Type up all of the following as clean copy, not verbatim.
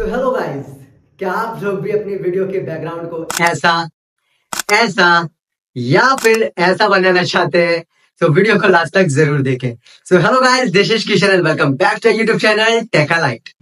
So hello guys, क्या आप लोग भी अपनी वीडियो के बैकग्राउंड को ऐसा या फिर ऐसा बनाना चाहते हैं? तो वीडियो को लास्ट तक जरूर देखें। So hello guys, this is Kishan and welcome back to YouTube channel take Alight.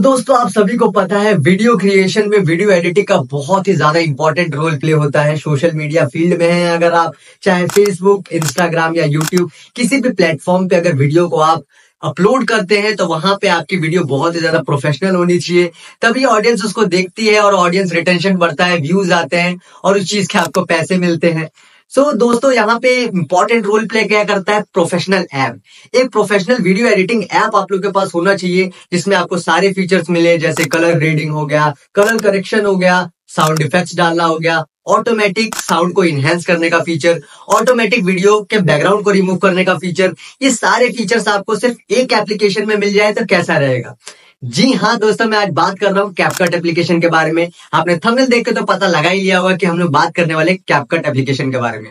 दोस्तों, आप सभी को पता है वीडियो क्रिएशन में वीडियो एडिटिंग का बहुत ही ज्यादा इंपॉर्टेंट रोल प्ले होता है। सोशल मीडिया फील्ड में है, अगर आप चाहे फेसबुक, इंस्टाग्राम या यूट्यूब किसी भी प्लेटफॉर्म पे अगर वीडियो को आप अपलोड करते हैं तो वहां पे आपकी वीडियो बहुत ही ज्यादा प्रोफेशनल होनी चाहिए, तभी ऑडियंस उसको देखती है और ऑडियंस रिटेंशन बढ़ता है, व्यूज आते हैं और उस चीज के आपको पैसे मिलते हैं। सो दोस्तों, यहाँ पे इंपॉर्टेंट रोल प्ले क्या करता है? Professional app. एक प्रोफेशनल वीडियो एडिटिंग ऐप आप लोग के पास होना चाहिए जिसमें आपको सारे फीचर्स मिले, जैसे कलर ग्रेडिंग हो गया, कलर करेक्शन हो गया, साउंड इफेक्ट्स डालना हो गया, ऑटोमेटिक साउंड को इनहेंस करने का फीचर, ऑटोमेटिक वीडियो के बैकग्राउंड को रिमूव करने का फीचर। ये सारे फीचर्स आपको सिर्फ एक एप्लीकेशन में मिल जाए तो कैसा रहेगा? जी हाँ दोस्तों, मैं आज बात कर रहा हूँ कैपकट एप्लीकेशन के बारे में। आपने थंबनेल देख के तो पता लगा ही लिया होगा कि हम लोग बात करने वाले कैपकट एप्लीकेशन के बारे में।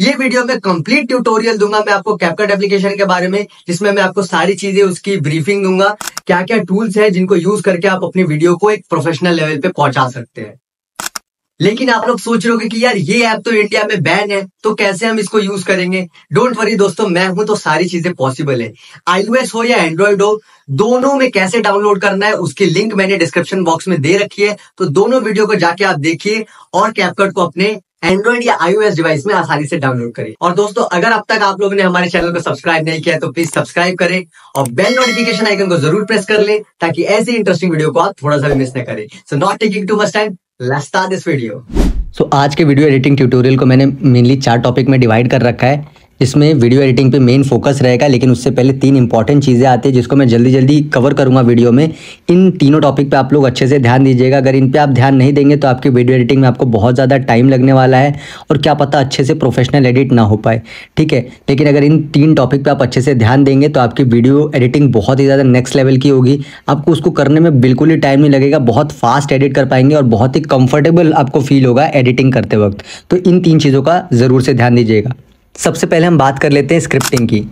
ये वीडियो में कंप्लीट ट्यूटोरियल दूंगा मैं आपको कैपकट एप्लीकेशन के बारे में, जिसमें मैं आपको सारी चीजें उसकी ब्रीफिंग दूंगा, क्या क्या टूल्स है जिनको यूज करके आप अपनी वीडियो को एक प्रोफेशनल लेवल पे पहुंचा सकते हैं। लेकिन आप लोग सोच रहे होंगे कि यार ये ऐप तो इंडिया में बैन है, तो कैसे हम इसको यूज करेंगे? डोंट वरी दोस्तों, मैं हूं तो सारी चीजें पॉसिबल है। iOS हो या एंड्रॉइड हो, दोनों में कैसे डाउनलोड करना है उसकी लिंक मैंने डिस्क्रिप्शन बॉक्स में दे रखी है, तो दोनों वीडियो को जाके आप देखिए और कैपकट को अपने एंड्रॉइड या iOS डिवाइस में आसानी से डाउनलोड करें। और दोस्तों, अगर अब तक आप लोगों ने हमारे चैनल को सब्सक्राइब नहीं किया तो प्लीज सब्सक्राइब करें और बेल नोटिफिकेशन आइकन को जरूर प्रेस कर लें, ताकि ऐसी इंटरेस्टिंग वीडियो को आप थोड़ा सा भी मिस न करें। So not taking too much time, let's start this video. So आज के वीडियो एडिटिंग ट्यूटोरियल को मैंने मेनली 4 टॉपिक में डिवाइड कर रखा है। इसमें वीडियो एडिटिंग पे मेन फोकस रहेगा, लेकिन उससे पहले 3 इंपॉर्टेंट चीज़ें आती है जिसको मैं जल्दी कवर करूंगा वीडियो में। इन तीनों टॉपिक पे आप लोग अच्छे से ध्यान दीजिएगा। अगर इन पे आप ध्यान नहीं देंगे तो आपकी वीडियो एडिटिंग में आपको बहुत ज़्यादा टाइम लगने वाला है और क्या पता अच्छे से प्रोफेशनल एडिट ना हो पाए, ठीक है। लेकिन अगर इन 3 टॉपिक पर आप अच्छे से ध्यान देंगे तो आपकी वीडियो एडिटिंग बहुत ही ज़्यादा नेक्स्ट लेवल की होगी। आपको उसको करने में बिल्कुल ही टाइम नहीं लगेगा, बहुत फास्ट एडिट कर पाएंगे और बहुत ही कंफर्टेबल आपको फील होगा एडिटिंग करते वक्त। तो इन 3 चीज़ों का ज़रूर से ध्यान दीजिएगा। सबसे पहले हम बात कर लेते हैं स्क्रिप्टिंग की।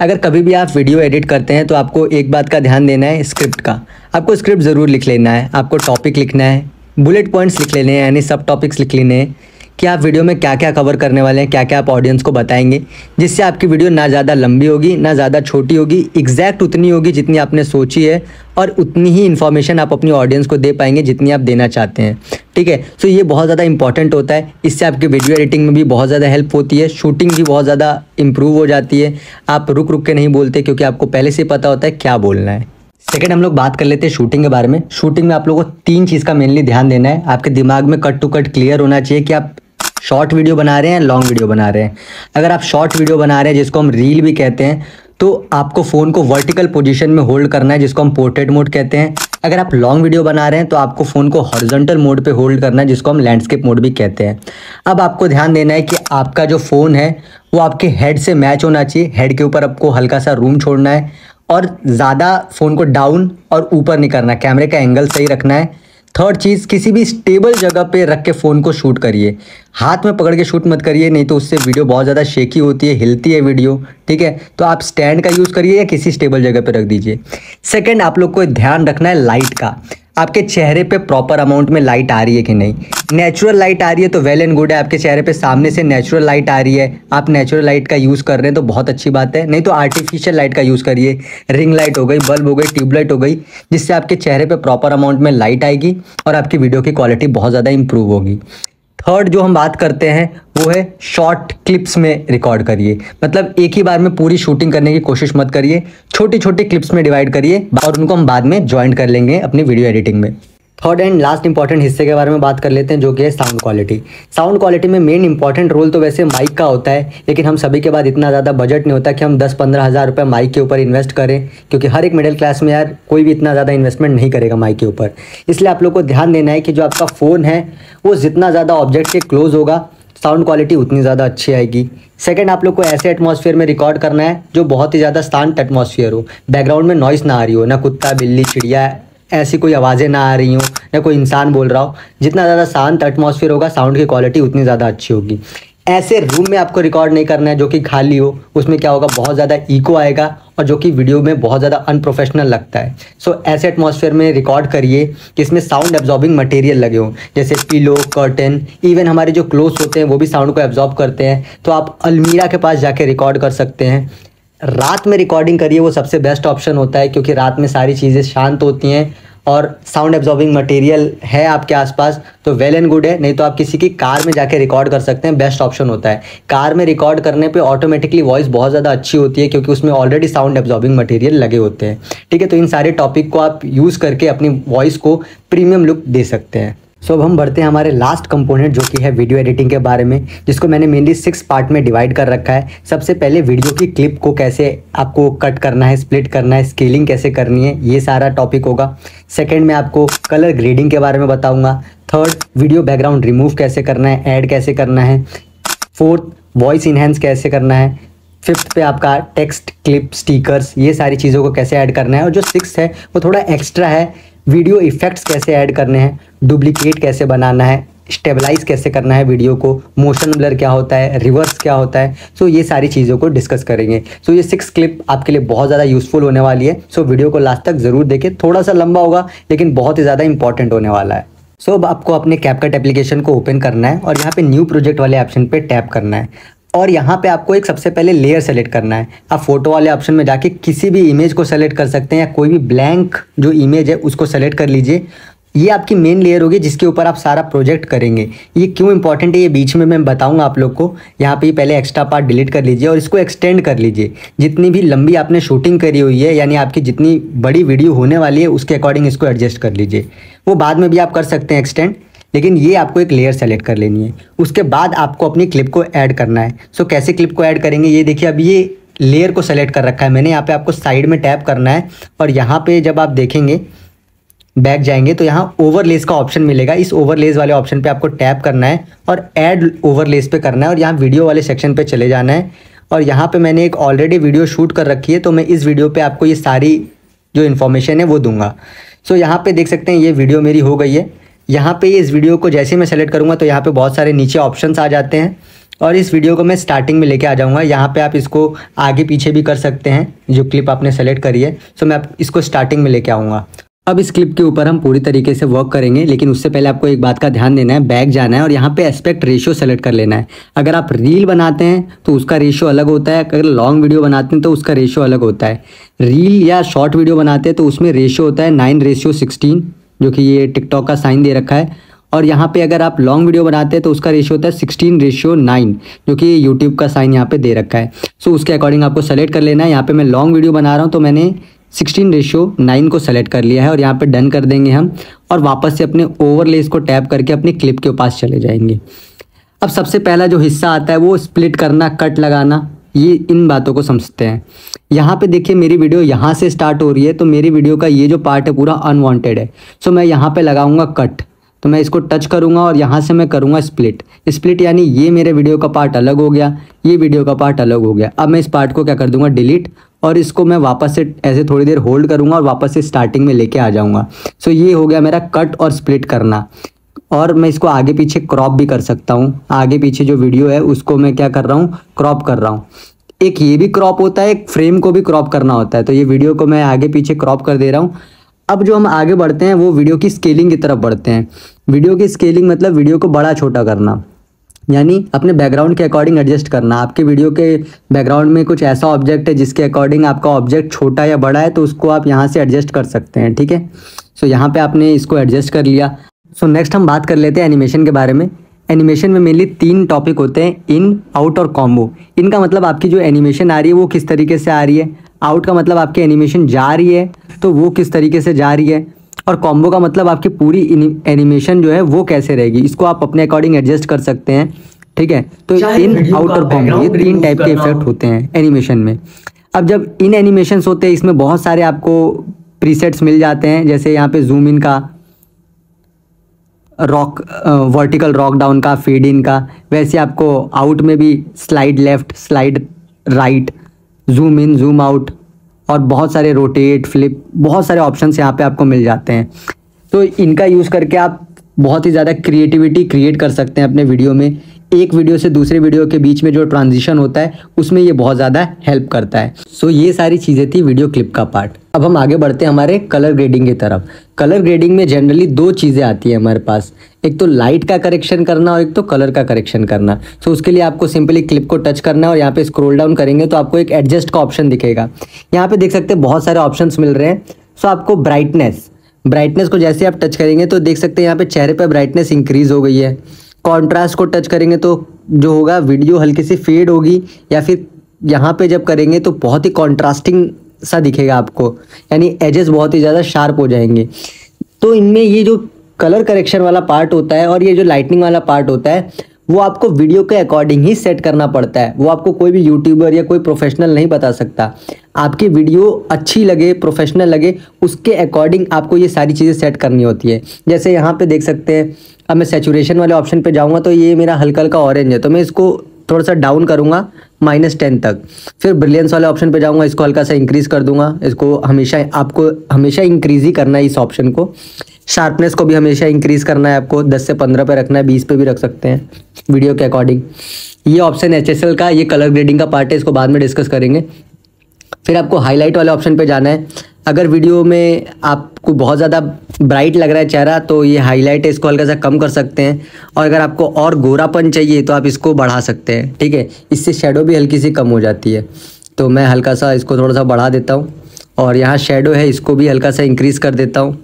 अगर कभी भी आप वीडियो एडिट करते हैं तो आपको एक बात का ध्यान देना है, स्क्रिप्ट का। आपको स्क्रिप्ट ज़रूर लिख लेना है, आपको टॉपिक लिखना है, बुलेट पॉइंट्स लिख लेने हैं, यानी सब टॉपिक्स लिख लेने हैं कि आप वीडियो में क्या क्या कवर करने वाले हैं, क्या क्या आप ऑडियंस को बताएंगे, जिससे आपकी वीडियो ना ज़्यादा लंबी होगी ना ज़्यादा छोटी होगी, एग्जैक्ट उतनी होगी जितनी आपने सोची है और उतनी ही इन्फॉर्मेशन आप अपनी ऑडियंस को दे पाएंगे जितनी आप देना चाहते हैं, ठीक है। सो ये बहुत ज़्यादा इंपॉर्टेंट होता है, इससे आपकी वीडियो एडिटिंग में भी बहुत ज़्यादा हेल्प होती है, शूटिंग भी बहुत ज़्यादा इंप्रूव हो जाती है। आप रुक के नहीं बोलते क्योंकि आपको पहले से पता होता है क्या बोलना है। सेकेंड, हम लोग बात कर लेते हैं शूटिंग के बारे में। शूटिंग में आप लोगों को 3 चीज़ का मेनली ध्यान देना है। आपके दिमाग में कट टू कट क्लियर होना चाहिए कि आप शॉर्ट वीडियो बना रहे हैं, लॉन्ग वीडियो बना रहे हैं। अगर आप शॉर्ट वीडियो बना रहे हैं, जिसको हम रील भी कहते हैं, तो आपको फ़ोन को वर्टिकल पोजीशन में होल्ड करना है, जिसको हम पोर्ट्रेट मोड कहते हैं। अगर आप लॉन्ग वीडियो बना रहे हैं तो आपको फ़ोन को हॉरिजॉन्टल मोड पे होल्ड करना है, जिसको हम लैंडस्केप मोड भी कहते हैं। अब आपको ध्यान देना है कि आपका जो फ़ोन है वो आपके हेड से मैच होना चाहिए। हेड के ऊपर आपको हल्का सा रूम छोड़ना है और ज़्यादा फ़ोन को डाउन और ऊपर नहीं करना, कैमरे का एंगल सही रखना है। थर्ड चीज़, किसी भी स्टेबल जगह पे रख के फ़ोन को शूट करिए, हाथ में पकड़ के शूट मत करिए, नहीं तो उससे वीडियो बहुत ज़्यादा शेकी होती है, हिलती है वीडियो, ठीक है। तो आप स्टैंड का यूज़ करिए या किसी स्टेबल जगह पे रख दीजिए। सेकंड, आप लोग को ध्यान रखना है लाइट का, आपके चेहरे पे प्रॉपर अमाउंट में लाइट आ रही है कि नहीं। नेचुरल लाइट आ रही है तो वेल एंड गुड है, आपके चेहरे पे सामने से नेचुरल लाइट आ रही है, आप नेचुरल लाइट का यूज़ कर रहे हैं तो बहुत अच्छी बात है, नहीं तो आर्टिफिशियल लाइट का यूज़ करिए। रिंग लाइट हो गई, बल्ब हो गई, ट्यूबलाइट हो गई, जिससे आपके चेहरे पे प्रॉपर अमाउंट में लाइट आएगी और आपकी वीडियो की क्वालिटी बहुत ज़्यादा इंप्रूव होगी। थर्ड जो हम बात करते हैं वो है शॉर्ट क्लिप्स में रिकॉर्ड करिए, मतलब एक ही बार में पूरी शूटिंग करने की कोशिश मत करिए, छोटे छोटे क्लिप्स में डिवाइड करिए और उनको हम बाद में ज्वाइन कर लेंगे अपनी वीडियो एडिटिंग में। थर्ड एंड लास्ट इंपॉर्टेंट हिस्से के बारे में बात कर लेते हैं, जो कि है साउंड क्वालिटी। साउंड क्वालिटी में मेन इंपॉर्टेंट रोल तो वैसे माइक का होता है, लेकिन हम सभी के बाद इतना ज़्यादा बजट नहीं होता कि हम 10-15 हज़ार रुपये माइक के ऊपर इन्वेस्ट करें, क्योंकि हर एक मिडिल क्लास में यार कोई भी इतना ज़्यादा इन्वेस्टमेंट नहीं करेगा माइक के ऊपर। इसलिए आप लोग को ध्यान देना है कि जो आपका फ़ोन है वो जितना ज़्यादा ऑब्जेक्ट के क्लोज होगा, साउंड क्वालिटी उतनी ज़्यादा अच्छी आएगी। सेकंड, आप लोग को ऐसे एटमॉस्फेयर में रिकॉर्ड करना है जो बहुत ही ज़्यादा शांत एटमॉस्फेयर हो, बैकग्राउंड में नॉइस ना आ रही हो, ना कुत्ता, बिल्ली, चिड़िया ऐसी कोई आवाज़ें ना आ रही हो, ना कोई इंसान बोल रहा हो। जितना ज़्यादा शांत एटमॉस्फेयर होगा, साउंड की क्वालिटी उतनी ज़्यादा अच्छी होगी। ऐसे रूम में आपको रिकॉर्ड नहीं करना है जो कि खाली हो, उसमें क्या होगा बहुत ज़्यादा इको आएगा और जो कि वीडियो में बहुत ज़्यादा अनप्रोफेशनल लगता है। सो ऐसे एटमॉस्फेयर में रिकॉर्ड करिए कि इसमें साउंड एब्जॉर्बिंग मटेरियल लगे हों, जैसे पिलो, कर्टन, इवन हमारे जो क्लोथ्स होते हैं वो भी साउंड को एब्जॉर्ब करते हैं। तो आप अलमीरा के पास जाके रिकॉर्ड कर सकते हैं। रात में रिकॉर्डिंग करिए, वो सबसे बेस्ट ऑप्शन होता है क्योंकि रात में सारी चीज़ें शांत होती हैं और साउंड एब्जॉर्बिंग मटेरियल है आपके आसपास, तो वेल एंड गुड है। नहीं तो आप किसी की कार में जाके रिकॉर्ड कर सकते हैं, बेस्ट ऑप्शन होता है। कार में रिकॉर्ड करने पे ऑटोमेटिकली वॉइस बहुत ज़्यादा अच्छी होती है क्योंकि उसमें ऑलरेडी साउंड एब्जॉर्बिंग मटेरियल लगे होते हैं। ठीक है, तो इन सारे टॉपिक को आप यूज़ करके अपनी वॉइस को प्रीमियम लुक दे सकते हैं। सो अब हम बढ़ते हैं हमारे लास्ट कंपोनेंट जो कि है वीडियो एडिटिंग के बारे में, जिसको मैंने मेनली 6 पार्ट में डिवाइड कर रखा है। सबसे पहले वीडियो की क्लिप को कैसे आपको कट करना है, स्प्लिट करना है, स्केलिंग कैसे करनी है, ये सारा टॉपिक होगा। सेकंड में आपको कलर ग्रेडिंग के बारे में बताऊंगा। थर्ड, वीडियो बैकग्राउंड रिमूव कैसे करना है, ऐड कैसे करना है। फोर्थ, वॉइस इन्हेंस कैसे करना है। फिफ्थ पे आपका टेक्स्ट, क्लिप, स्टिकर्स, ये सारी चीज़ों को कैसे ऐड करना है। और जो सिक्स्थ है वो थोड़ा एक्स्ट्रा है, वीडियो इफेक्ट्स कैसे ऐड करने हैं, डुप्लीकेट कैसे बनाना है, स्टेबलाइज कैसे करना है वीडियो को, मोशन ब्लर क्या होता है, रिवर्स क्या होता है। सो ये सारी चीज़ों को डिस्कस करेंगे। सो ये 6 क्लिप आपके लिए बहुत ज़्यादा यूज़फुल होने वाली है। सो वीडियो को लास्ट तक ज़रूर देखें, थोड़ा सा लंबा होगा लेकिन बहुत ही ज़्यादा इंपॉर्टेंट होने वाला है। सो अब आपको अपने कैपकट एप्लीकेशन को ओपन करना है और यहाँ पर न्यू प्रोजेक्ट वाले ऑप्शन पर टैप करना है और यहाँ पे आपको एक सबसे पहले लेयर सेलेक्ट करना है। आप फोटो वाले ऑप्शन में जाके किसी भी इमेज को सेलेक्ट कर सकते हैं या कोई भी ब्लैंक जो इमेज है उसको सेलेक्ट कर लीजिए। ये आपकी मेन लेयर होगी जिसके ऊपर आप सारा प्रोजेक्ट करेंगे। ये क्यों इंपॉर्टेंट है ये बीच में मैं बताऊंगा आप लोग को। यहाँ पे पहले एक्स्ट्रा पार्ट डिलीट कर लीजिए और इसको एक्सटेंड कर लीजिए। जितनी भी लंबी आपने शूटिंग करी हुई है यानी आपकी जितनी बड़ी वीडियो होने वाली है उसके अकॉर्डिंग इसको एडजस्ट कर लीजिए। वो बाद में भी आप कर सकते हैं एक्सटेंड, लेकिन ये आपको एक लेयर सेलेक्ट कर लेनी है। उसके बाद आपको अपनी क्लिप को ऐड करना है। सो कैसे क्लिप को ऐड करेंगे ये देखिए। अब ये लेयर को सेलेक्ट कर रखा है मैंने, यहाँ पे आपको साइड में टैप करना है और यहाँ पे जब आप देखेंगे बैक जाएंगे तो यहाँ ओवरलेस का ऑप्शन मिलेगा। इस ओवरलेस वाले ऑप्शन पे आपको टैप करना है और ऐड ओवरलेस पे करना है और यहाँ वीडियो वाले सेक्शन पे चले जाना है। और यहाँ पे मैंने एक ऑलरेडी वीडियो शूट कर रखी है तो मैं इस वीडियो पे आपको ये सारी जो इन्फॉर्मेशन है वो दूंगा। सो यहाँ पे देख सकते हैं ये वीडियो मेरी हो गई है। यहाँ पे इस वीडियो को जैसे मैं सेलेक्ट करूँगा तो यहाँ पे बहुत सारे नीचे ऑप्शंस आ जाते हैं और इस वीडियो को मैं स्टार्टिंग में लेके आ जाऊँगा। यहाँ पे आप इसको आगे पीछे भी कर सकते हैं जो क्लिप आपने सेलेक्ट करी है। सो मैं आप इसको स्टार्टिंग में लेके आऊँगा। अब इस क्लिप के ऊपर हम पूरी तरीके से वर्क करेंगे, लेकिन उससे पहले आपको एक बात का ध्यान देना है। बैक जाना है और यहाँ पे एस्पेक्ट रेशियो सेलेक्ट कर लेना है। अगर आप रील बनाते हैं तो उसका रेशियो अलग होता है, अगर लॉन्ग वीडियो बनाते हैं तो उसका रेशियो अलग होता है। रील या शॉर्ट वीडियो बनाते हैं तो उसमें रेशियो होता है 9:16 जो कि ये टिकटॉक का साइन दे रखा है। और यहाँ पे अगर आप लॉन्ग वीडियो बनाते हैं तो उसका रेशियो होता है 16:9 जो कि यूट्यूब का साइन यहाँ पे दे रखा है। सो उसके अकॉर्डिंग आपको सेलेक्ट कर लेना है। यहाँ पे मैं लॉन्ग वीडियो बना रहा हूँ तो मैंने 16:9 को सेलेक्ट कर लिया है और यहाँ पे डन कर देंगे हम और वापस से अपने ओवरलेस को टैप करके अपनी क्लिप के पास चले जाएंगे। अब सबसे पहला जो हिस्सा आता है वो स्प्लिट करना, कट लगाना, ये इन बातों को समझते हैं। यहाँ पे देखिए मेरी वीडियो यहाँ से स्टार्ट हो रही है तो मेरी वीडियो का ये जो पार्ट है पूरा अनवांटेड है। सो मैं यहाँ पे लगाऊंगा कट, तो मैं इसको टच करूँगा और यहाँ से मैं करूँगा स्प्लिट। स्प्लिट यानी ये मेरे वीडियो का पार्ट अलग हो गया, ये वीडियो का पार्ट अलग हो गया। अब मैं इस पार्ट को क्या कर दूँगा डिलीट और इसको मैं वापस से ऐसे थोड़ी देर होल्ड करूँगा और वापस से स्टार्टिंग में लेके आ जाऊँगा। सो ये हो गया मेरा कट और स्प्लिट करना। और मैं इसको आगे पीछे क्रॉप भी कर सकता हूँ। आगे पीछे जो वीडियो है उसको मैं क्या कर रहा हूँ क्रॉप कर रहा हूँ। एक ये भी क्रॉप होता है, एक फ्रेम को भी क्रॉप करना होता है। तो ये वीडियो को मैं आगे पीछे क्रॉप कर दे रहा हूँ। अब जो हम आगे बढ़ते हैं वो वीडियो की स्केलिंग की तरफ बढ़ते हैं। वीडियो की स्केलिंग मतलब वीडियो को बड़ा छोटा करना, यानी अपने बैकग्राउंड के अकॉर्डिंग एडजस्ट करना। आपके वीडियो के बैकग्राउंड में कुछ ऐसा ऑब्जेक्ट है जिसके अकॉर्डिंग आपका ऑब्जेक्ट छोटा या बड़ा है तो उसको आप यहाँ से एडजस्ट कर सकते हैं। ठीक है, सो यहाँ पर आपने इसको एडजस्ट कर लिया। सो नेक्स्ट हम बात कर लेते हैं एनिमेशन के बारे में। एनिमेशन में मेनली 3 टॉपिक होते हैं, इन, आउट और कॉम्बो। इनका मतलब आपकी जो एनिमेशन आ रही है वो किस तरीके से आ रही है, आउट का मतलब आपकी एनिमेशन जा रही है तो वो किस तरीके से जा रही है, और कॉम्बो का मतलब आपकी पूरी एनिमेशन जो है वो कैसे रहेगी। इसको आप अपने अकॉर्डिंग एडजस्ट कर सकते हैं। ठीक है, तो इन, आउट और कॉम्बो ये 3 टाइप के इफेक्ट होते हैं एनिमेशन में। अब जब इन एनिमेशंस होते हैं इसमें बहुत सारे आपको प्रीसेट्स मिल जाते हैं, जैसे यहाँ पे जूम इन का, रॉक वर्टिकल रॉक डाउन का, फीड इन का। वैसे आपको आउट में भी slide left, slide right, zoom in, zoom out और बहुत सारे रोटेट, फ्लिप, बहुत सारे ऑप्शंस यहाँ पे आपको मिल जाते हैं। तो इनका यूज़ करके आप बहुत ही ज़्यादा क्रिएटिविटी क्रिएट कर सकते हैं अपने वीडियो में। एक वीडियो से दूसरे वीडियो के बीच में जो ट्रांजिशन होता है उसमें ये बहुत ज़्यादा हेल्प करता है। सो ये सारी चीज़ें थी वीडियो क्लिप का पार्ट। अब हम आगे बढ़ते हैं हमारे कलर ग्रेडिंग की तरफ। कलर ग्रेडिंग में जनरली दो चीज़ें आती है हमारे पास, एक तो लाइट का करेक्शन करना और एक तो कलर का करेक्शन करना। सो उसके लिए आपको सिंपली क्लिप को टच करना है और यहाँ पे स्क्रॉल डाउन करेंगे तो आपको एक एडजस्ट का ऑप्शन दिखेगा। यहाँ पे देख सकते हैं बहुत सारे ऑप्शंस मिल रहे हैं। सो आपको ब्राइटनेस को जैसे आप टच करेंगे तो देख सकते हैं यहाँ पे चेहरे पे ब्राइटनेस इंक्रीज़ हो गई है। कॉन्ट्रास्ट को टच करेंगे तो जो होगा वीडियो हल्की सी फेड होगी, या फिर यहाँ पे जब करेंगे तो बहुत ही कॉन्ट्रास्टिंग सा दिखेगा आपको, यानी एजेस बहुत ही ज़्यादा शार्प हो जाएंगे। तो इनमें ये जो कलर करेक्शन वाला पार्ट होता है और ये जो लाइटनिंग वाला पार्ट होता है वो आपको वीडियो के अकॉर्डिंग ही सेट करना पड़ता है। वो आपको कोई भी यूट्यूबर या कोई प्रोफेशनल नहीं बता सकता। आपकी वीडियो अच्छी लगे, प्रोफेशनल लगे, उसके अकॉर्डिंग आपको ये सारी चीज़ें सेट करनी होती है। जैसे यहाँ पे देख सकते हैं, अब मैं सैचुरेशन वाले ऑप्शन पे जाऊँगा तो ये मेरा हल्का हल्का ऑरेंज है, तो मैं इसको थोड़ा सा डाउन करूँगा -10 तक। फिर ब्रिलियंस वाले ऑप्शन पे जाऊँगा, इसको हल्का सा इंक्रीज़ कर दूँगा। इसको हमेशा इंक्रीज़ ही करना है इस ऑप्शन को। शार्पनेस को भी हमेशा इंक्रीज़ करना है आपको, 10 से 15 पे रखना है, 20 पे भी रख सकते हैं वीडियो के अकॉर्डिंग। ये ऑप्शन HSL का, ये कलर ग्रेडिंग का पार्ट है, इसको बाद में डिस्कस करेंगे। फिर आपको हाईलाइट वाले ऑप्शन पे जाना है। अगर वीडियो में आपको बहुत ज़्यादा ब्राइट लग रहा है चेहरा तो ये हाईलाइट है, इसको हल्का सा कम कर सकते हैं। और अगर आपको और गोरापन चाहिए तो आप इसको बढ़ा सकते हैं, ठीक है। इससे शेडो भी हल्की सी कम हो जाती है, तो मैं हल्का सा इसको थोड़ा सा बढ़ा देता हूँ। और यहाँ शेडो है, इसको भी हल्का सा इंक्रीज़ कर देता हूँ।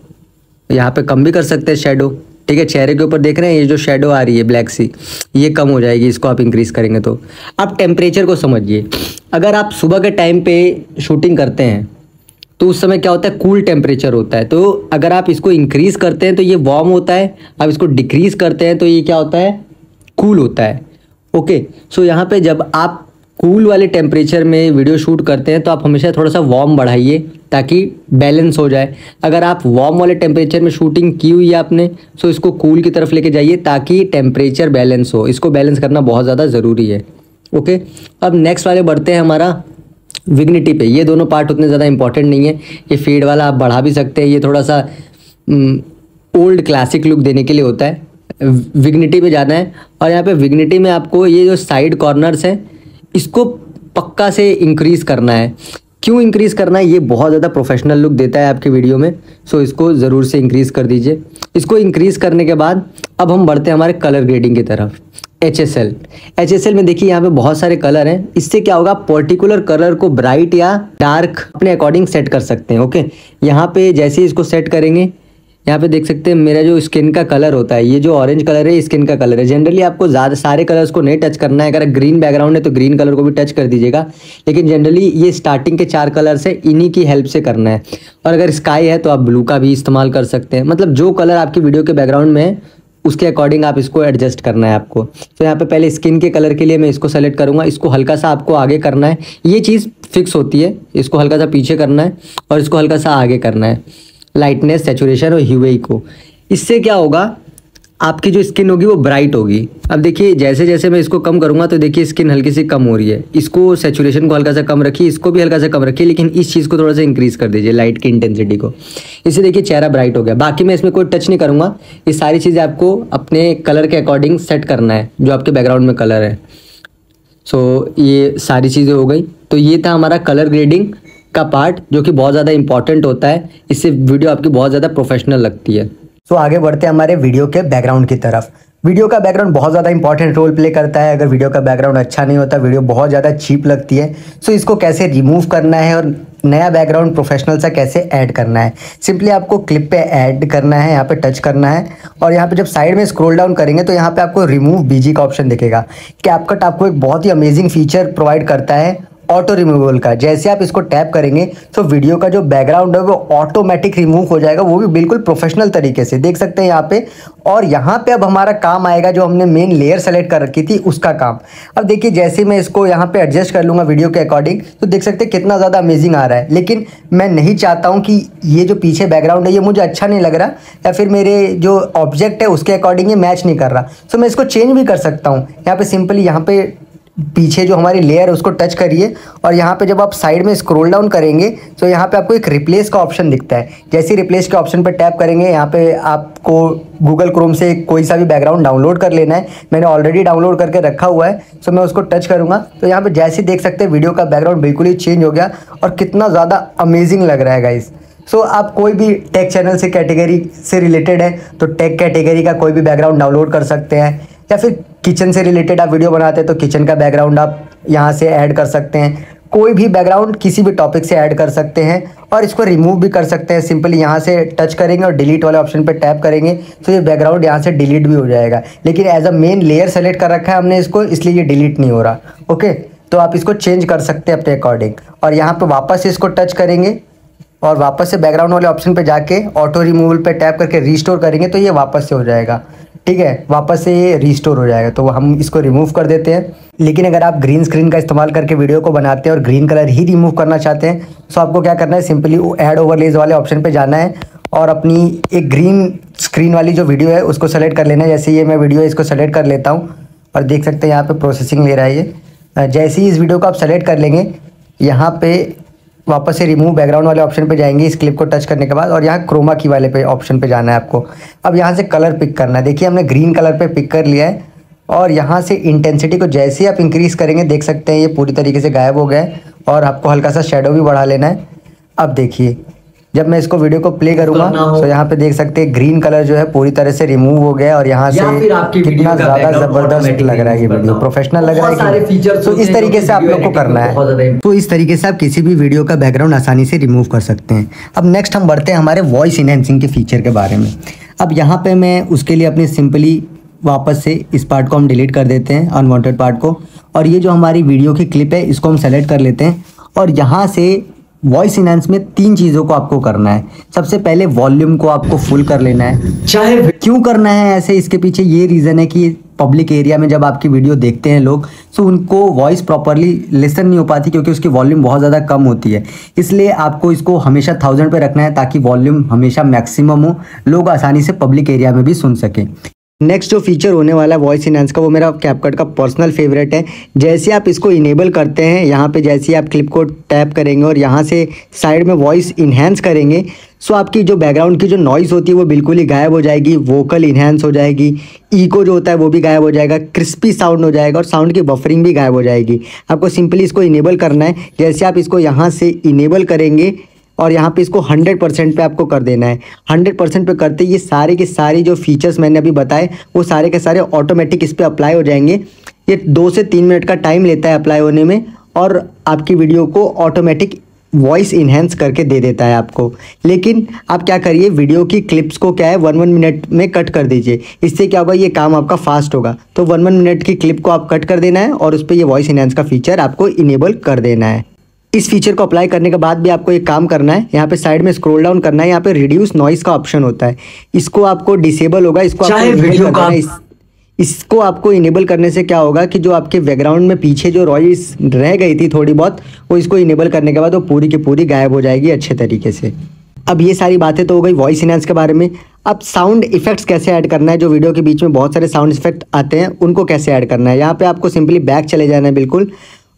यहाँ पे कम भी कर सकते हैं शेडो, ठीक है। चेहरे के ऊपर देख रहे हैं ये जो शेडो आ रही है ब्लैक सी, ये कम हो जाएगी, इसको आप इंक्रीज़ करेंगे तो। आप टेम्परेचर को समझिए, अगर आप सुबह के टाइम पे शूटिंग करते हैं तो उस समय क्या होता है, कूल टेम्परेचर होता है। तो अगर आप इसको इंक्रीज़ करते हैं तो ये वार्म होता है, आप इसको डिक्रीज़ करते हैं तो ये क्या होता है, कूल होता है। ओके, सो यहाँ पर जब आप कूल वाले टेम्परेचर में वीडियो शूट करते हैं तो आप हमेशा थोड़ा सा वार्म बढ़ाइए ताकि बैलेंस हो जाए। अगर आप वार्म वाले टेम्परेचर में शूटिंग की हुई है आपने, सो इसको कूल की तरफ लेके जाइए ताकि टेम्परेचर बैलेंस हो। इसको बैलेंस करना बहुत ज़्यादा ज़रूरी है। ओके, अब नेक्स्ट वाले बढ़ते हैं हमारा विग्निटी पे। ये दोनों पार्ट उतने ज़्यादा इंपॉर्टेंट नहीं है। ये फेड वाला आप बढ़ा भी सकते हैं, ये थोड़ा सा ओल्ड क्लासिक लुक देने के लिए होता है। विग्निटी पे जाना है और यहाँ पे विग्निटी में आपको ये जो साइड कॉर्नर्स हैं इसको पक्का से इंक्रीज़ करना है। क्यों इंक्रीज़ करना है, ये बहुत ज़्यादा प्रोफेशनल लुक देता है आपकी वीडियो में। सो इसको ज़रूर से इंक्रीज़ कर दीजिए। इसको इंक्रीज़ करने के बाद अब हम बढ़ते हैं हमारे कलर ग्रेडिंग की तरफ। HSL में देखिए यहाँ पे बहुत सारे कलर हैं। इससे क्या होगा, पर्टिकुलर कलर को ब्राइट या डार्क अपने अकॉर्डिंग सेट कर सकते हैं। ओके, यहाँ पर जैसे ही इसको सेट करेंगे, यहाँ पे देख सकते हैं मेरा जो स्किन का कलर होता है, ये जो ऑरेंज कलर है स्किन का कलर है। जनरली आपको ज़्यादा सारे कलर्स को नहीं टच करना है। अगर ग्रीन बैकग्राउंड है तो ग्रीन कलर को भी टच कर दीजिएगा, लेकिन जनरली ये स्टार्टिंग के 4 कलर्स हैं, इन्हीं की हेल्प से करना है। और अगर स्काई है तो आप ब्लू का भी इस्तेमाल कर सकते हैं। मतलब जो कलर आपकी वीडियो के बैकग्राउंड में है उसके अकॉर्डिंग आप इसको एडजस्ट करना है आपको। तो यहाँ पे पहले स्किन के कलर के लिए मैं इसको सेलेक्ट करूँगा। इसको हल्का सा आपको आगे करना है, ये चीज़ फिक्स होती है। इसको हल्का सा पीछे करना है और इसको हल्का सा आगे करना है। लाइटनेस, सैचुरेशन और ह्यूई को, इससे क्या होगा, आपकी जो स्किन होगी वो ब्राइट होगी। अब देखिए जैसे जैसे मैं इसको कम करूँगा तो देखिए स्किन हल्की सी कम हो रही है। इसको सैचुरेशन को हल्का सा कम रखिए, इसको भी हल्का सा कम रखिए, लेकिन इस चीज़ को थोड़ा सा इंक्रीज़ कर दीजिए लाइट की इंटेंसिटी को। इससे देखिए चेहरा ब्राइट हो गया। बाकी मैं इसमें कोई टच नहीं करूँगा। ये सारी चीज़ें आपको अपने कलर के अकॉर्डिंग सेट करना है जो आपके बैकग्राउंड में कलर है। सो ये सारी चीज़ें हो गई। तो ये था हमारा कलर ग्रेडिंग का पार्ट जो कि बहुत ज़्यादा इंपॉर्टेंट होता है। इससे वीडियो आपकी बहुत ज़्यादा प्रोफेशनल लगती है। सो आगे बढ़ते हैं हमारे वीडियो के बैकग्राउंड की तरफ। वीडियो का बैकग्राउंड बहुत ज़्यादा इंपॉर्टेंट रोल प्ले करता है। अगर वीडियो का बैकग्राउंड अच्छा नहीं होता, वीडियो बहुत ज़्यादा चीप लगती है। सो इसको कैसे रिमूव करना है और नया बैकग्राउंड प्रोफेशनल सा कैसे ऐड करना है, सिंपली आपको क्लिप पे ऐड करना है, यहाँ पे टच करना है और यहाँ पे जब साइड में स्क्रॉल डाउन करेंगे तो यहाँ पे आपको रिमूव बीजी का ऑप्शन दिखेगा। कैपकट आपको एक बहुत ही अमेजिंग फीचर प्रोवाइड करता है ऑटो रिमूवल का। जैसे आप इसको टैप करेंगे तो वीडियो का जो बैकग्राउंड है वो ऑटोमेटिक रिमूव हो जाएगा, वो भी बिल्कुल प्रोफेशनल तरीके से, देख सकते हैं यहाँ पे। और यहाँ पे अब हमारा काम आएगा जो हमने मेन लेयर सेलेक्ट कर रखी थी उसका काम। अब देखिए जैसे मैं इसको यहाँ पे एडजस्ट कर लूँगा वीडियो के अकॉर्डिंग तो देख सकते हैं कितना ज़्यादा अमेजिंग आ रहा है। लेकिन मैं नहीं चाहता हूँ कि ये जो पीछे बैकग्राउंड है ये मुझे अच्छा नहीं लग रहा या फिर मेरे जो ऑब्जेक्ट है उसके अकॉर्डिंग ये मैच नहीं कर रहा। सो मैं इसको चेंज भी कर सकता हूँ। यहाँ पर सिंपली यहाँ पर पीछे जो हमारी लेयर है उसको टच करिए और यहाँ पे जब आप साइड में स्क्रॉल डाउन करेंगे तो यहाँ पे आपको एक रिप्लेस का ऑप्शन दिखता है। जैसे ही रिप्लेस के ऑप्शन पर टैप करेंगे यहाँ पे आपको गूगल क्रोम से कोई सा भी बैकग्राउंड डाउनलोड कर लेना है। मैंने ऑलरेडी डाउनलोड करके रखा हुआ है, सो मैं उसको टच करूँगा तो यहाँ पर जैसे देख सकते हैं वीडियो का बैकग्राउंड बिल्कुल ही चेंज हो गया और कितना ज़्यादा अमेजिंग लग रहा है गाइस। सो आप कोई भी टेक चैनल से कैटेगरी से रिलेटेड है तो टेक कैटेगरी का कोई भी बैकग्राउंड डाउनलोड कर सकते हैं, या फिर किचन से रिलेटेड आप वीडियो बनाते हैं तो किचन का बैकग्राउंड आप यहाँ से ऐड कर सकते हैं। कोई भी बैकग्राउंड किसी भी टॉपिक से ऐड कर सकते हैं और इसको रिमूव भी कर सकते हैं। सिंपली यहाँ से टच करेंगे और डिलीट वाले ऑप्शन पर टैप करेंगे तो ये बैकग्राउंड यहाँ से डिलीट भी हो जाएगा, लेकिन as a main layer select कर रखा है हमने इसको, इसलिए ये डिलीट नहीं हो रहा। ओके, तो आप इसको चेंज कर सकते हैं अपने अकॉर्डिंग। और यहाँ पर वापस इसको टच करेंगे और वापस से बैकग्राउंड वाले ऑप्शन पे जाके ऑटो रिमूवल पे टैप करके रीस्टोर करेंगे तो ये वापस से हो जाएगा। ठीक है, वापस से ये रीस्टोर हो जाएगा तो हम इसको रिमूव कर देते हैं। लेकिन अगर आप ग्रीन स्क्रीन का इस्तेमाल करके वीडियो को बनाते हैं और ग्रीन कलर ही रिमूव करना चाहते हैं तो आपको क्या करना है, सिंपली ऐड ओवरलेज वाले ऑप्शन पर जाना है और अपनी एक ग्रीन स्क्रीन वाली जो वीडियो है उसको सेलेक्ट कर लेना है। जैसे ये मैं वीडियो इसको सेलेक्ट कर लेता हूँ और देख सकते हैं यहाँ पर प्रोसेसिंग ले रहा है ये। जैसे ही इस वीडियो को आप सेलेक्ट कर लेंगे यहाँ पर वापस से रिमूव बैकग्राउंड वाले ऑप्शन पे जाएंगे इस क्लिप को टच करने के बाद और यहाँ क्रोमा की वाले पे ऑप्शन पे जाना है आपको। अब यहाँ से कलर पिक करना है। देखिए हमने ग्रीन कलर पे पिक कर लिया है और यहाँ से इंटेंसिटी को जैसे ही आप इंक्रीज़ करेंगे देख सकते हैं ये पूरी तरीके से गायब हो गया है और आपको हल्का सा शेडो भी बढ़ा लेना है। अब देखिए जब मैं इसको वीडियो को प्ले करूँगा तो यहाँ पर देख सकते हैं ग्रीन कलर जो है पूरी तरह से रिमूव हो गया और यहाँ से कितना ज़्यादा ज़बरदस्त लग रहा है ये वीडियो, प्रोफेशनल लग रहा है। तो इस तरीके से आप लोग को करना है। तो इस तरीके से आप किसी भी वीडियो का बैकग्राउंड आसानी से रिमूव कर सकते हैं। अब नेक्स्ट हम बढ़ते हैं हमारे वॉइस इनहेंसिंग के फीचर के बारे में। अब यहाँ पर मैं उसके लिए अपनी सिंपली वापस से इस पार्ट को हम डिलीट कर देते हैं, अनवांटेड पार्ट को, और ये जो हमारी वीडियो की क्लिप है इसको हम सेलेक्ट कर लेते हैं। और यहाँ से वॉइस इनहांस में तीन चीज़ों को आपको करना है। सबसे पहले वॉल्यूम को आपको फुल कर लेना है। चाहे क्यों करना है ऐसे, इसके पीछे ये रीज़न है कि पब्लिक एरिया में जब आपकी वीडियो देखते हैं लोग तो उनको वॉइस प्रॉपरली लिसन नहीं हो पाती क्योंकि उसकी वॉल्यूम बहुत ज़्यादा कम होती है। इसलिए आपको इसको हमेशा 1000 पे रखना है ताकि वॉल्यूम हमेशा मैक्सिमम हो, लोग आसानी से पब्लिक एरिया में भी सुन सकें। नेक्स्ट जो फीचर होने वाला है वॉइस इनहांस का वो मेरा कैपकट का पर्सनल फेवरेट है। जैसे आप इसको इनेबल करते हैं, यहाँ पे जैसे आप क्लिप को टैप करेंगे और यहाँ से साइड में वॉइस इनहांस करेंगे सो आपकी जो बैकग्राउंड की जो नॉइज़ होती है वो बिल्कुल ही गायब हो जाएगी, वोकल इनहांस हो जाएगी, ईको जो होता है वो भी गायब हो जाएगा, क्रिस्पी साउंड हो जाएगा और साउंड की बफरिंग भी गायब हो जाएगी। आपको सिंपली इसको इनेबल करना है। जैसे आप इसको यहाँ से इनेबल करेंगे और यहाँ पे इसको 100% पे आपको कर देना है। 100% पे करते ये सारे के सारे जो फीचर्स मैंने अभी बताए वो सारे के सारे ऑटोमेटिक इस पर अप्लाई हो जाएंगे। ये 2 से 3 मिनट का टाइम लेता है अप्लाई होने में और आपकी वीडियो को ऑटोमेटिक वॉइस इनहेंस करके दे देता है आपको। लेकिन आप क्या करिए, वीडियो की क्लिप्स को क्या है 1-1 मिनट में कट कर दीजिए। इससे क्या होगा, ये काम आपका फास्ट होगा। तो 1-1 मिनट की क्लिप को आप कट कर देना है और उस पर ये वॉइस इनहेंस का फीचर आपको इनेबल कर देना है। इस फीचर को अप्लाई करने के बाद भी आपको एक काम करना है, यहाँ पे साइड में स्क्रॉल डाउन करना है, यहाँ पे रिड्यूस नॉइस का ऑप्शन होता है, इसको आपको डिसेबल होगा, इसको आपको वीडियो का इसको आपको इनेबल करने से क्या होगा कि जो आपके बैकग्राउंड में पीछे जो नॉइस रह गई थी थोड़ी बहुत, वो इसको इनेबल करने के बाद वो पूरी की पूरी गायब हो जाएगी अच्छे तरीके से। अब ये सारी बातें तो हो गई वॉइस इनहांस के बारे में। अब साउंड इफेक्ट्स कैसे ऐड करना है, जो वीडियो के बीच में बहुत सारे साउंड इफेक्ट आते हैं उनको कैसे ऐड करना है। यहाँ पर आपको सिंपली बैक चले जाना है बिल्कुल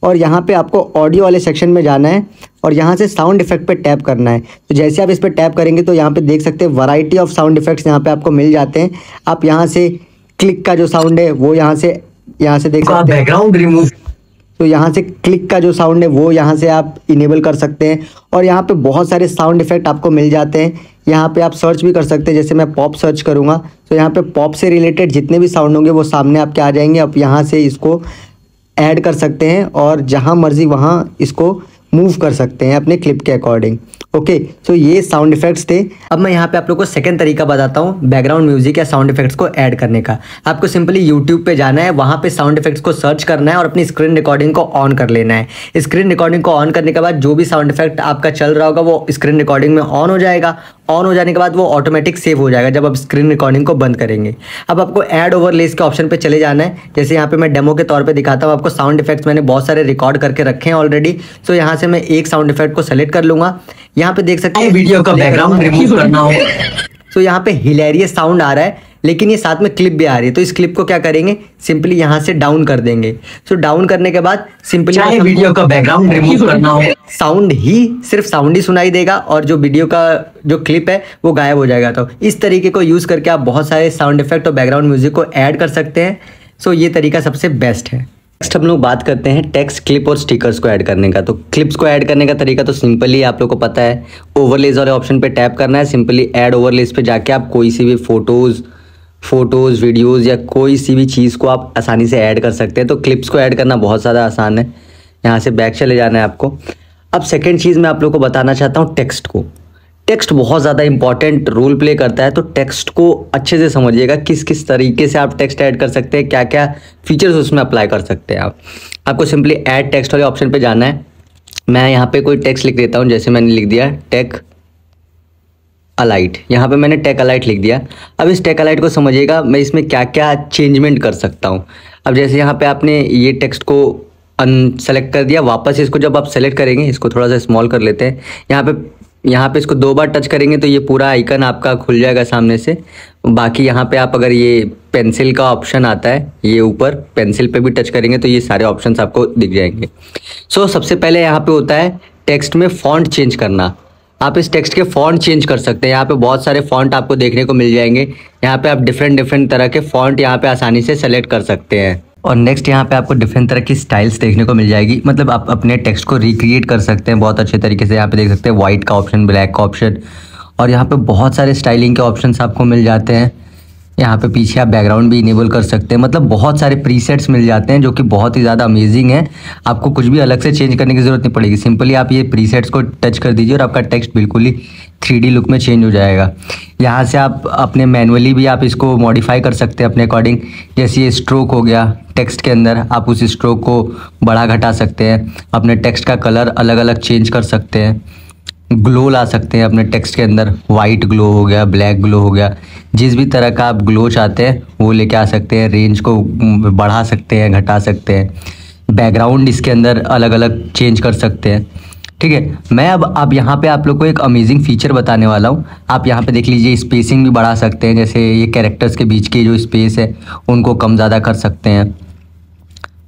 और यहाँ पे आपको ऑडियो वाले सेक्शन में जाना है और यहाँ से साउंड इफेक्ट पे टैप करना है। तो जैसे आप इस पर टैप करेंगे तो यहाँ पे देख सकते हैं वैरायटी ऑफ साउंड इफेक्ट्स यहाँ पे आपको मिल जाते हैं। आप यहाँ से क्लिक का जो साउंड है वो यहाँ से देख सकते हैं, बैकग्राउंड रिमूव, तो यहाँ से क्लिक का जो साउंड है वो यहाँ से आप इनेबल कर सकते हैं। और यहाँ पे बहुत सारे साउंड इफेक्ट आपको मिल जाते हैं। यहाँ पे आप सर्च भी कर सकते हैं, जैसे मैं पॉप सर्च करूँगा तो यहाँ पे पॉप से रिलेटेड जितने भी साउंड होंगे वो सामने आपके आ जाएंगे। आप यहाँ से इसको ऐड कर सकते हैं और जहाँ मर्ज़ी वहाँ इसको मूव कर सकते हैं अपने क्लिप के अकॉर्डिंग। ओके, तो ये साउंड इफेक्ट्स थे। अब मैं यहाँ पे आप लोगों को सेकंड तरीका बताता हूँ बैकग्राउंड म्यूजिक या साउंड इफेक्ट्स को ऐड करने का। आपको सिंपली यूट्यूब पे जाना है, वहाँ पे साउंड इफेक्ट्स को सर्च करना है और अपनी स्क्रीन रिकॉर्डिंग को ऑन कर लेना है। स्क्रीन रिकॉर्डिंग को ऑन करने के बाद जो भी साउंड इफेक्ट आपका चल रहा होगा वो स्क्रीन रिकॉर्डिंग में ऑन हो जाएगा। ऑन हो जाने के बाद वो ऑटोमेटिक सेव हो जाएगा जब आप स्क्रीन रिकॉर्डिंग को बंद करेंगे। अब आपको ऐड ओवरलेस के ऑप्शन पे चले जाना है। जैसे यहाँ पे मैं डेमो के तौर पे दिखाता हूँ आपको, साउंड इफेक्ट्स मैंने बहुत सारे रिकॉर्ड करके रखे हैं ऑलरेडी। सो यहाँ से मैं एक साउंड इफेक्ट को सेलेक्ट कर लूँगा। यहाँ पे देख सकते हैं वीडियो का बैकग्राउंड रिमूव करना हो तो यहाँ पे हिलेरियस साउंड आ रहा है, लेकिन ये साथ में क्लिप भी आ रही है, तो इस क्लिप को क्या करेंगे, सिंपली यहाँ से डाउन कर देंगे। तो डाउन करने के बाद सिंपली वीडियो का बैकग्राउंड रिमूव करना हो, साउंड ही, सिर्फ साउंड ही सुनाई देगा और जो वीडियो का जो क्लिप है वो गायब हो जाएगा। तो इस तरीके को यूज़ करके आप बहुत सारे साउंड इफेक्ट और बैकग्राउंड म्यूजिक को ऐड कर सकते हैं। सो ये तरीका सबसे बेस्ट है। नेक्स्ट हम लोग बात करते हैं टेक्स्ट, क्लिप और स्टिकर्स को ऐड करने का। तो क्लिप्स को ऐड करने का तरीका तो सिंपली आप लोग को पता है, ओवरलेज वाले ऑप्शन पे टैप करना है, सिंपली ऐड ओवरलेज पे जाके आप कोई सी भी फोटोज़ वीडियोज़ या कोई सी भी चीज़ को आप आसानी से ऐड कर सकते हैं। तो क्लिप्स को ऐड करना बहुत ज़्यादा आसान है, यहाँ से बैक चले जाना है आपको। अब सेकेंड चीज़ मैं आप लोग को बताना चाहता हूँ टेक्स्ट को। टेक्स्ट बहुत ज़्यादा इंपॉर्टेंट रोल प्ले करता है, तो टेक्स्ट को अच्छे से समझिएगा किस किस तरीके से आप टेक्स्ट ऐड कर सकते हैं, क्या क्या फीचर्स उसमें अप्लाई कर सकते हैं आप। आपको सिंपली ऐड टेक्स्ट वाले ऑप्शन पे जाना है। मैं यहाँ पे कोई टेक्स्ट लिख देता हूँ, जैसे मैंने लिख दिया टेक अलाइट, यहाँ पे मैंने टेक अलाइट लिख दिया। अब इस टेक अलाइट को समझिएगा मैं इसमें क्या क्या चेंजमेंट कर सकता हूँ। अब जैसे यहाँ पर आपने ये टेक्स्ट को अनसेलेक्ट कर दिया, वापस इसको जब आप सेलेक्ट करेंगे, इसको थोड़ा सा स्मॉल कर लेते हैं, यहाँ पे इसको दो बार टच करेंगे तो ये पूरा आइकन आपका खुल जाएगा सामने से। बाकी यहाँ पे आप अगर ये पेंसिल का ऑप्शन आता है, ये ऊपर पेंसिल पे भी टच करेंगे तो ये सारे ऑप्शंस आपको दिख जाएंगे। सो सबसे पहले यहाँ पे होता है टेक्स्ट में फॉन्ट चेंज करना। आप इस टेक्स्ट के फॉन्ट चेंज कर सकते हैं, यहाँ पे बहुत सारे फॉन्ट आपको देखने को मिल जाएंगे। यहाँ पे आप डिफरेंट तरह के फॉन्ट यहाँ पे आसानी से सेलेक्ट कर सकते हैं। और नेक्स्ट यहाँ पे आपको डिफरेंट तरह की स्टाइल्स देखने को मिल जाएगी, मतलब आप अपने टेक्स्ट को रिक्रिएट कर सकते हैं बहुत अच्छे तरीके से। यहाँ पे देख सकते हैं वाइट का ऑप्शन, ब्लैक का ऑप्शन, और यहाँ पे बहुत सारे स्टाइलिंग के ऑप्शंस आपको मिल जाते हैं। यहाँ पे पीछे आप बैकग्राउंड भी इनेबल कर सकते हैं, मतलब बहुत सारे प्रीसेट्स मिल जाते हैं जो कि बहुत ही ज़्यादा अमेजिंग है। आपको कुछ भी अलग से चेंज करने की ज़रूरत नहीं पड़ेगी, सिंपली आप ये प्रीसेट्स को टच कर दीजिए और आपका टेक्स्ट बिल्कुल ही 3D लुक में चेंज हो जाएगा। यहाँ से आप अपने मैनुअली भी आप इसको मॉडिफाई कर सकते हैं अपने अकॉर्डिंग। जैसे ये स्ट्रोक हो गया टेक्स्ट के अंदर, आप उस स्ट्रोक को बढ़ा घटा सकते हैं, अपने टेक्स्ट का कलर अलग अलग चेंज कर सकते हैं, ग्लो ला सकते हैं अपने टेक्स्ट के अंदर, वाइट ग्लो हो गया, ब्लैक ग्लो हो गया, जिस भी तरह का आप ग्लो चाहते हैं वो लेके आ सकते हैं। रेंज को बढ़ा सकते हैं, घटा सकते हैं, बैकग्राउंड इसके अंदर अलग अलग चेंज कर सकते हैं। ठीक है, मैं अब यहाँ पे आप लोग को एक अमेजिंग फीचर बताने वाला हूँ। आप यहाँ पे देख लीजिए स्पेसिंग भी बढ़ा सकते हैं, जैसे ये कैरेक्टर्स के बीच की जो स्पेस है उनको कम ज़्यादा कर सकते हैं,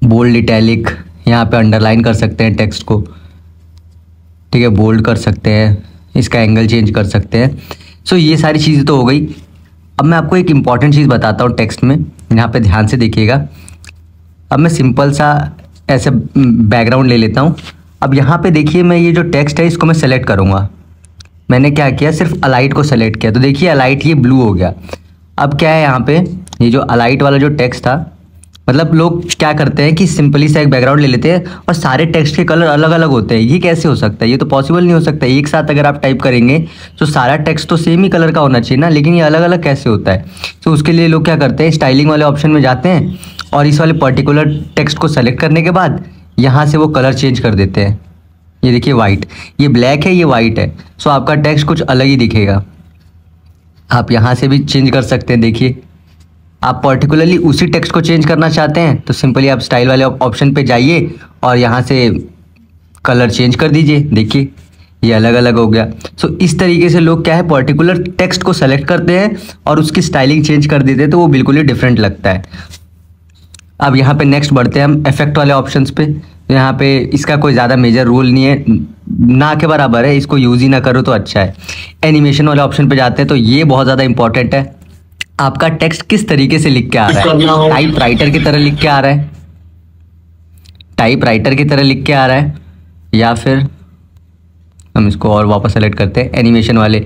बोल्ड इटैलिक, यहाँ पे अंडरलाइन कर सकते हैं टेक्स्ट को, ठीक है, बोल्ड कर सकते हैं, इसका एंगल चेंज कर सकते हैं। सो ये सारी चीज़ें तो हो गई। अब मैं आपको एक इम्पॉर्टेंट चीज़ बताता हूँ टेक्स्ट में, यहाँ पे ध्यान से देखिएगा। अब मैं सिंपल सा ऐसे बैकग्राउंड ले लेता हूँ। अब यहाँ पे देखिए मैं ये जो टेक्स्ट है इसको मैं सेलेक्ट करूँगा। मैंने क्या किया, सिर्फ अलाइट को सेलेक्ट किया, तो देखिए अलाइट ये ब्लू हो गया। अब क्या है यहाँ पर, ये जो अलाइट वाला जो टेक्स्ट था, मतलब लोग क्या करते हैं कि सिंपली सा एक बैकग्राउंड ले लेते हैं और सारे टेक्स्ट के कलर अलग अलग होते हैं। ये कैसे हो सकता है, ये तो पॉसिबल नहीं हो सकता। एक साथ अगर आप टाइप करेंगे तो सारा टेक्स्ट तो सेम ही कलर का होना चाहिए ना, लेकिन ये अलग अलग कैसे होता है। तो उसके लिए लोग क्या करते हैं, स्टाइलिंग वाले ऑप्शन में जाते हैं और इस वाले पर्टिकुलर टेक्स्ट को सेलेक्ट करने के बाद यहाँ से वो कलर चेंज कर देते हैं। ये देखिए वाइट, ये ब्लैक है, ये वाइट है। सो आपका टेक्स्ट कुछ अलग ही दिखेगा। आप यहाँ से भी चेंज कर सकते हैं। देखिए आप पर्टिकुलरली उसी टेक्स्ट को चेंज करना चाहते हैं तो सिंपली आप स्टाइल वाले ऑप्शन पे जाइए और यहाँ से कलर चेंज कर दीजिए। देखिए ये अलग अलग हो गया। सो इस तरीके से लोग क्या है, पर्टिकुलर टेक्स्ट को सेलेक्ट करते हैं और उसकी स्टाइलिंग चेंज कर देते हैं, तो वो बिल्कुल ही डिफरेंट लगता है। अब यहाँ पे नेक्स्ट बढ़ते हैं हम इफेक्ट वाले ऑप्शन पे। यहाँ पे इसका कोई ज़्यादा मेजर रोल नहीं है, ना के बराबर है, इसको यूज़ ही ना करो तो अच्छा है। एनिमेशन वाले ऑप्शन पर जाते हैं, तो ये बहुत ज़्यादा इंपॉर्टेंट है। आपका टेक्स्ट किस तरीके से लिख के आ रहा है, टाइप राइटर की तरह लिख के आ रहा है, टाइप राइटर की तरह लिख के आ रहा है, या फिर हम इसको और वापस सेलेक्ट करते हैं एनिमेशन वाले,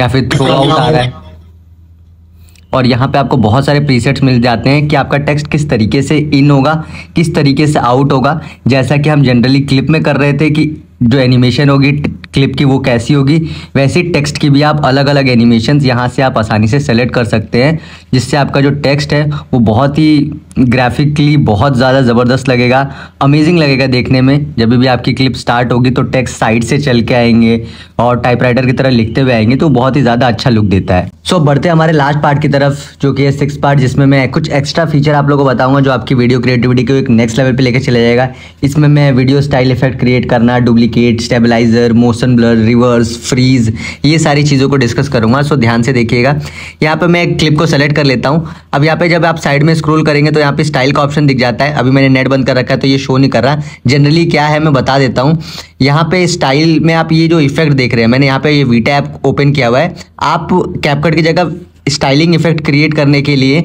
या फिर थ्रो आउट आ रहा है। और यहाँ पे आपको बहुत सारे प्रीसेट्स मिल जाते हैं कि आपका टेक्स्ट किस तरीके से इन होगा, किस तरीके से आउट होगा। जैसा कि हम जनरली क्लिप में कर रहे थे कि जो एनिमेशन होगी क्लिप की वो कैसी होगी, वैसे टेक्स्ट की भी आप अलग अलग एनिमेशंस यहाँ से आप आसानी से सेलेक्ट कर सकते हैं, जिससे आपका जो टेक्स्ट है वो बहुत ही ग्राफिकली बहुत ज़्यादा ज़बरदस्त लगेगा, अमेजिंग लगेगा देखने में। जब भी आपकी क्लिप स्टार्ट होगी तो टेक्स्ट साइड से चल के आएंगे और टाइपराइटर की तरह लिखते हुए आएंगे, तो बहुत ही ज़्यादा अच्छा लुक देता है। सो बढ़ते हमारे लास्ट पार्ट की तरफ जो कि है 6th पार्ट, जिसमें मैं कुछ एक्स्ट्रा फीचर आप लोगों को बताऊँगा जो आपकी वीडियो क्रिएटिविटी को एक नेक्स्ट लेवल पर लेकर चला जाएगा। इसमें मैं वीडियो स्टाइल इफेक्ट क्रिएट करना, duplicate, stabiliser, motion blur, reverse, freeze, ये सारी चीज़ों को डिस्कस करूँगा। सो ध्यान से देखिएगा। यहाँ पर मैं क्लिप को सेलेक्ट कर लेता हूँ। अब यहाँ पर जब आप साइड में स्क्रोल करेंगे तो यहाँ पे स्टाइल का ऑप्शन दिख जाता है। अभी मैंने नेट बंद कर रखा है तो ये शो नहीं कर रहा। जनरली क्या है मैं बता देता हूँ। यहाँ पे स्टाइल में आप ये जो इफेक्ट देख रहे हैं, मैंने यहाँ पे ये वीटा ऐप ओपन किया हुआ है। आप कैपकट की जगह स्टाइलिंग इफेक्ट क्रिएट करने के लिए,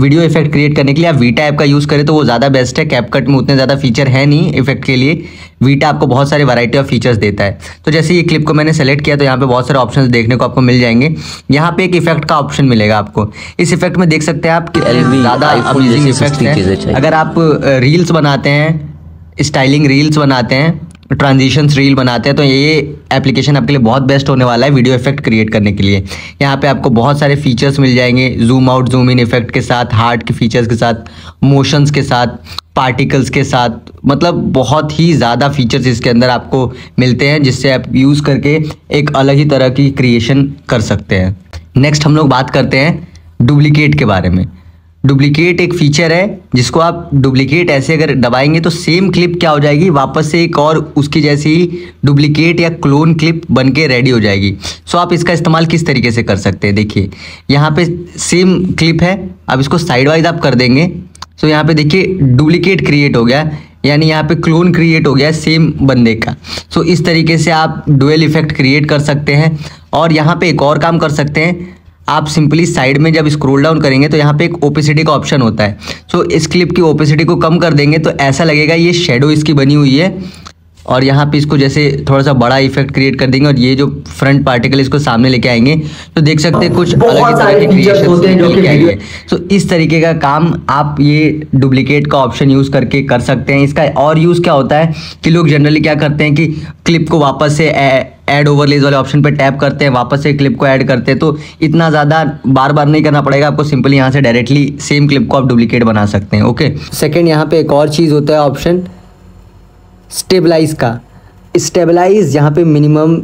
वीडियो इफेक्ट क्रिएट करने के लिए आप वीटा ऐप का यूज़ करें तो वो ज़्यादा बेस्ट है। कैपकट में उतने ज़्यादा फीचर है नहीं इफेक्ट के लिए, वीटा आपको बहुत सारे वैरायटी ऑफ फीचर्स देता है। तो जैसे ये क्लिप को मैंने सेलेक्ट किया तो यहाँ पे बहुत सारे ऑप्शंस देखने को आपको मिल जाएंगे। यहाँ पे एक इफेक्ट का ऑप्शन मिलेगा आपको। इस इफेक्ट में देख सकते हैं आप कि ज़्यादा अमेजिंग इफेक्ट है। अगर आप रील्स बनाते हैं, स्टाइलिंग रील्स बनाते हैं, ट्रांजिशंस रील बनाते हैं, तो ये एप्लीकेशन आपके लिए बहुत बेस्ट होने वाला है वीडियो इफेक्ट क्रिएट करने के लिए। यहाँ पे आपको बहुत सारे फीचर्स मिल जाएंगे, zoom out, zoom in effect के साथ, हार्ट के फीचर्स के साथ, मोशंस के साथ, पार्टिकल्स के साथ, मतलब बहुत ही ज़्यादा फीचर्स इसके अंदर आपको मिलते हैं जिससे आप यूज़ करके एक अलग ही तरह की क्रिएशन कर सकते हैं। नेक्स्ट हम लोग बात करते हैं डुप्लीकेट के बारे में। डुप्लीकेट एक फ़ीचर है जिसको आप डुप्लीकेट ऐसे अगर दबाएंगे तो सेम क्लिप क्या हो जाएगी, वापस से एक और उसकी जैसी ही डुप्लीकेट या क्लोन क्लिप बनके रेडी हो जाएगी। सो आप इसका इस्तेमाल किस तरीके से कर सकते हैं, देखिए यहाँ पे सेम क्लिप है, अब इसको साइड वाइज आप कर देंगे। सो यहाँ पे देखिए डुप्लीकेट क्रिएट हो गया, यानी यहाँ पे क्लोन क्रिएट हो गया सेम बंदे का। सो इस तरीके से आप डुअल इफेक्ट क्रिएट कर सकते हैं। और यहाँ पे एक और काम कर सकते हैं, आप सिंपली साइड में जब स्क्रोल डाउन करेंगे तो यहाँ पे एक ओपेसिटी का ऑप्शन होता है। सो इस क्लिप की ओपेसिटी को कम कर देंगे तो ऐसा लगेगा ये शेडो इसकी बनी हुई है, और यहाँ पे इसको जैसे थोड़ा सा बड़ा इफेक्ट क्रिएट कर देंगे और ये जो फ्रंट पार्टिकल इसको सामने लेके आएंगे तो देख सकते हैं कुछ अलग ही तरह के क्रिएशंस लेके आएंगे। सो इस तरीके का काम आप ये डुप्लीकेट का ऑप्शन यूज़ करके कर सकते हैं। इसका और यूज़ क्या होता है कि लोग जनरली क्या करते हैं कि क्लिप को वापस से ऐड ओवरलेज वाले ऑप्शन पर टैप करते हैं, वापस से क्लिप को ऐड करते हैं। तो इतना ज़्यादा बार बार नहीं करना पड़ेगा आपको, सिंपली यहाँ से डायरेक्टली सेम क्लिप को आप डुप्लीकेट बना सकते हैं। ओके, सेकेंड यहाँ पे एक और चीज़ होता है ऑप्शन स्टेबलाइज का। स्टेबलाइज यहाँ पे मिनिमम,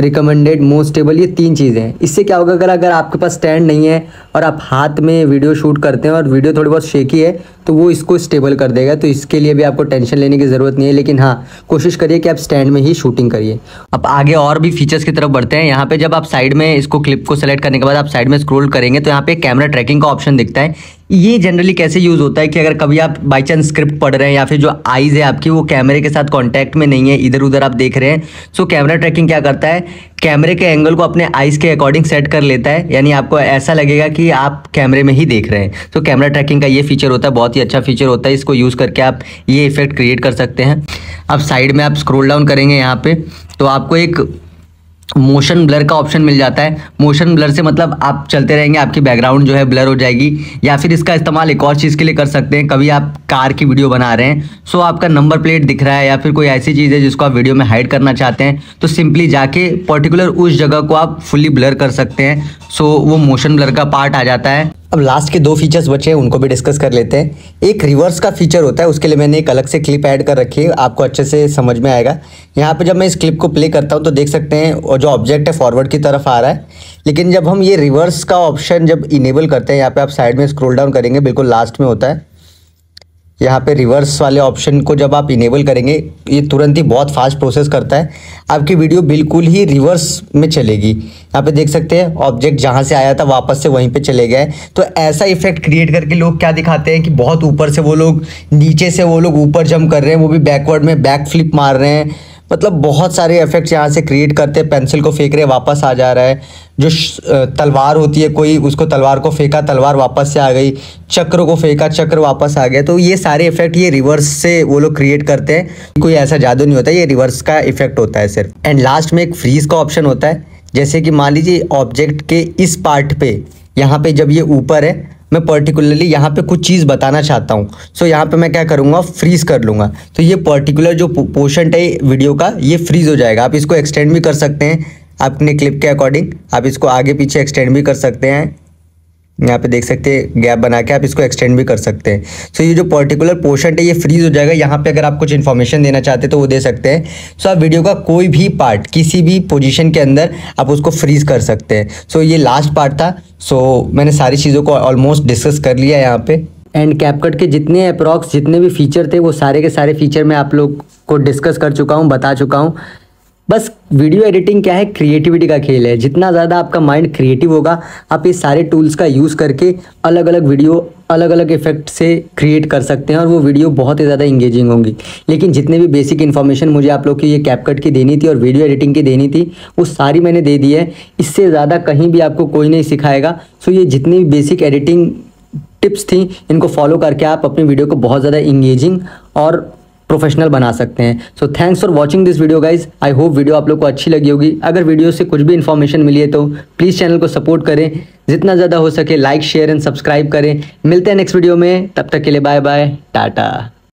रिकमेंडेड, मोस्ट स्टेबल, ये तीन चीज़ें हैं। इससे क्या होगा, अगर आपके पास स्टैंड नहीं है और आप हाथ में वीडियो शूट करते हैं और वीडियो थोड़ी बहुत शेकी है तो वो इसको स्टेबल कर देगा। तो इसके लिए भी आपको टेंशन लेने की ज़रूरत नहीं है, लेकिन हाँ कोशिश करिए कि आप स्टैंड में ही शूटिंग करिए। अब आगे और भी फीचर्स की तरफ बढ़ते हैं। यहाँ पे जब आप साइड में इसको, क्लिप को सेलेक्ट करने के बाद आप साइड में स्क्रोल करेंगे तो यहाँ पे कैमरा ट्रैकिंग का ऑप्शन दिखता है। ये जनरली कैसे यूज़ होता है कि अगर कभी आप बाई चांस स्क्रिप्ट पढ़ रहे हैं या फिर जो आईज़ है आपकी वो कैमरे के साथ कॉन्टैक्ट में नहीं है, इधर उधर आप देख रहे हैं, सो कैमरा ट्रैकिंग क्या करता है, कैमरे के एंगल को अपने आईज़ के अकॉर्डिंग सेट कर लेता है, यानी आपको ऐसा लगेगा कि आप कैमरे में ही देख रहे हैं। तो कैमरा ट्रैकिंग का ये फीचर होता है, बहुत ही अच्छा फीचर होता है। इसको यूज़ करके आप ये इफेक्ट क्रिएट कर सकते हैं। अब साइड में आप स्क्रोल डाउन करेंगे यहाँ पे तो आपको एक मोशन ब्लर का ऑप्शन मिल जाता है। मोशन ब्लर से मतलब आप चलते रहेंगे, आपकी बैकग्राउंड जो है ब्लर हो जाएगी। या फिर इसका इस्तेमाल एक और चीज़ के लिए कर सकते हैं, कभी आप कार की वीडियो बना रहे हैं, सो आपका नंबर प्लेट दिख रहा है या फिर कोई ऐसी चीज़ है जिसको आप वीडियो में हाइड करना चाहते हैं तो सिंपली जाके पर्टिकुलर उस जगह को आप फुल्ली ब्लर कर सकते हैं। सो वो मोशन ब्लर का पार्ट आ जाता है। अब लास्ट के दो फीचर्स बचे हैं, उनको भी डिस्कस कर लेते हैं। एक रिवर्स का फीचर होता है, उसके लिए मैंने एक अलग से क्लिप ऐड कर रखी है, आपको अच्छे से समझ में आएगा। यहाँ पे जब मैं इस क्लिप को प्ले करता हूँ तो देख सकते हैं और जो ऑब्जेक्ट है फॉरवर्ड की तरफ आ रहा है, लेकिन जब हम ये रिवर्स का ऑप्शन जब इनेबल करते हैं, यहाँ पे आप साइड में स्क्रोल डाउन करेंगे, बिल्कुल लास्ट में होता है, यहाँ पे रिवर्स वाले ऑप्शन को जब आप इनेबल करेंगे ये तुरंत ही बहुत फास्ट प्रोसेस करता है, आपकी वीडियो बिल्कुल ही रिवर्स में चलेगी। यहाँ पे देख सकते हैं ऑब्जेक्ट जहाँ से आया था वापस से वहीं पे चले गए। तो ऐसा इफेक्ट क्रिएट करके लोग क्या दिखाते हैं कि बहुत ऊपर से वो लोग, नीचे से वो लोग ऊपर जंप कर रहे हैं, वो भी बैकवर्ड में बैक फ्लिप मार रहे हैं, मतलब बहुत सारे इफेक्ट्स यहाँ से क्रिएट करते हैं। पेंसिल को फेंक रहे वापस आ जा रहा है, जो तलवार होती है कोई, उसको तलवार को फेंका, तलवार वापस से आ गई, चक्र को फेंका, चक्र वापस आ गया। तो ये सारे इफेक्ट ये रिवर्स से वो लोग क्रिएट करते हैं, कोई ऐसा जादू नहीं होता, ये रिवर्स का इफेक्ट होता है सिर्फ। एंड लास्ट में एक फ्रीज का ऑप्शन होता है, जैसे कि मान लीजिए ऑब्जेक्ट के इस पार्ट पे, यहाँ पे जब ये ऊपर है, मैं पर्टिकुलरली यहाँ पे कुछ चीज़ बताना चाहता हूँ, सो यहाँ पे मैं क्या करूँगा, फ्रीज़ कर लूँगा। तो ये पर्टिकुलर जो पोर्शन है वीडियो का ये फ्रीज़ हो जाएगा। आप इसको एक्सटेंड भी कर सकते हैं अपने क्लिप के अकॉर्डिंग, आप इसको आगे पीछे एक्सटेंड भी कर सकते हैं, यहाँ पे देख सकते हैं गैप बना के आप इसको एक्सटेंड भी कर सकते हैं। सो ये जो पर्टिकुलर पोर्शन है ये फ्रीज हो जाएगा। यहाँ पे अगर आप कुछ इन्फॉर्मेशन देना चाहते हैं तो वो दे सकते हैं। सो आप वीडियो का कोई भी पार्ट किसी भी पोजीशन के अंदर आप उसको फ्रीज कर सकते हैं। सो ये लास्ट पार्ट था। सो मैंने सारी चीज़ों को ऑलमोस्ट डिस्कस कर लिया यहाँ पर, एंड कैपकट के जितने अप्रॉक्स जितने भी फ़ीचर थे वो सारे के सारे फ़ीचर मैं आप लोग को डिस्कस कर चुका हूँ, बता चुका हूँ। बस वीडियो एडिटिंग क्या है, क्रिएटिविटी का खेल है। जितना ज़्यादा आपका माइंड क्रिएटिव होगा, आप ये सारे टूल्स का यूज़ करके अलग अलग वीडियो अलग अलग इफेक्ट से क्रिएट कर सकते हैं और वो वीडियो बहुत ही ज़्यादा इंगेजिंग होंगी। लेकिन जितने भी बेसिक इन्फॉर्मेशन मुझे आप लोग की ये कैपकट की देनी थी और वीडियो एडिटिंग की देनी थी वो सारी मैंने दे दी है। इससे ज़्यादा कहीं भी आपको कोई नहीं सिखाएगा। सो ये जितनी भी बेसिक एडिटिंग टिप्स थी इनको फॉलो करके आप अपनी वीडियो को बहुत ज़्यादा इंगेजिंग और प्रोफेशनल बना सकते हैं। So thanks for watching this video guys. I hope video आप लोग को अच्छी लगी होगी। अगर वीडियो से कुछ भी इन्फॉर्मेशन मिली है तो प्लीज़ चैनल को सपोर्ट करें, जितना ज़्यादा हो सके लाइक शेयर एंड सब्सक्राइब करें। मिलते हैं नेक्स्ट वीडियो में, तब तक के लिए बाय बाय, टाटा।